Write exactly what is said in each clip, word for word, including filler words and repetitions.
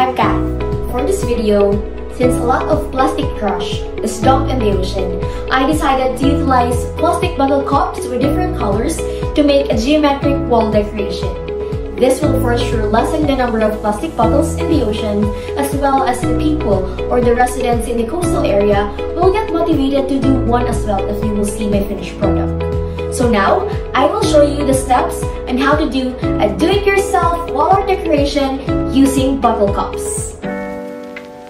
I'm Kath. For this video, since a lot of plastic trash is dumped in the ocean, I decided to utilize plastic bottle cups with different colors to make a geometric wall decoration. This will for sure lessen the number of plastic bottles in the ocean, as well as the people or the residents in the coastal area will get motivated to do one as well if you will see my finished product. So now, I will show you the steps and how to do a do-it-yourself wall art decoration using bottle cups.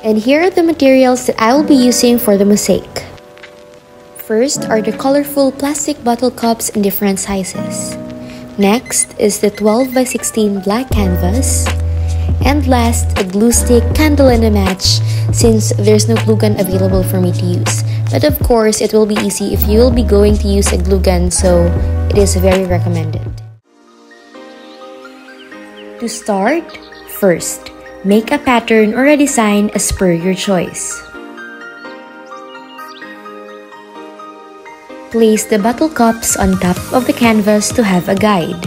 And here are the materials that I will be using for the mosaic. First are the colorful plastic bottle cups in different sizes. Next is the twelve by sixteen black canvas. And last, a glue stick, candle, and a match, since there's no glue gun available for me to use. But of course, it will be easy if you will be going to use a glue gun, so it is very recommended. To start, first, make a pattern or a design as per your choice. Place the bottle cups on top of the canvas to have a guide.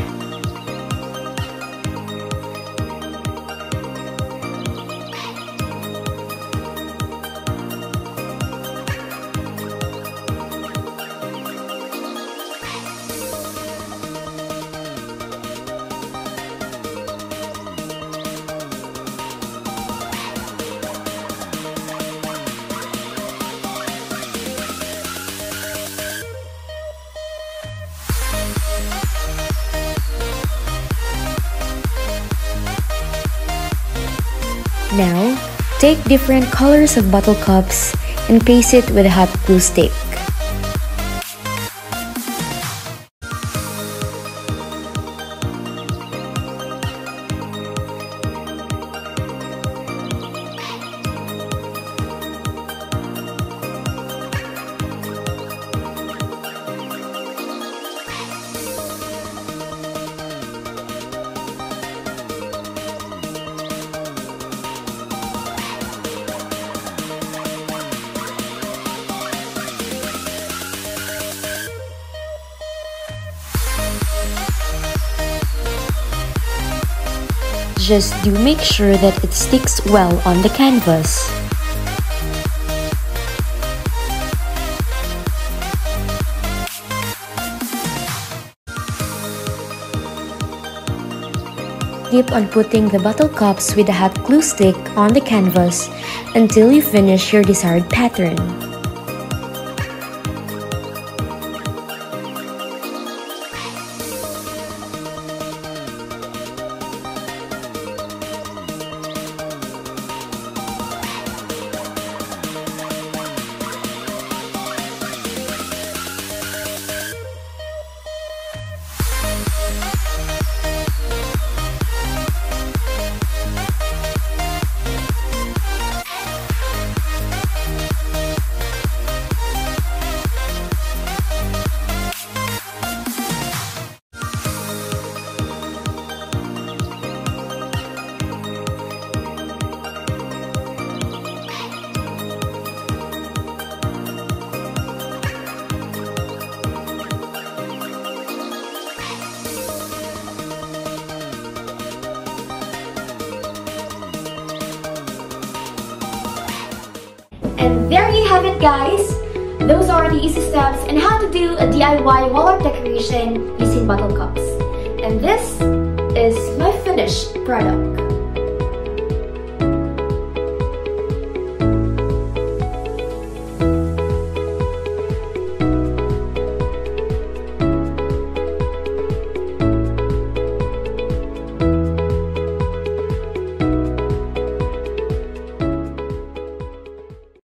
Now, take different colors of bottle cups and paste it with a hot glue stick. Just do make sure that it sticks well on the canvas. Keep on putting the bottle cups with a hot glue stick on the canvas until you finish your desired pattern. And there you have it, guys! Those are the easy steps and how to do a D I Y wall art decoration using bottle cups. And this is my finished product.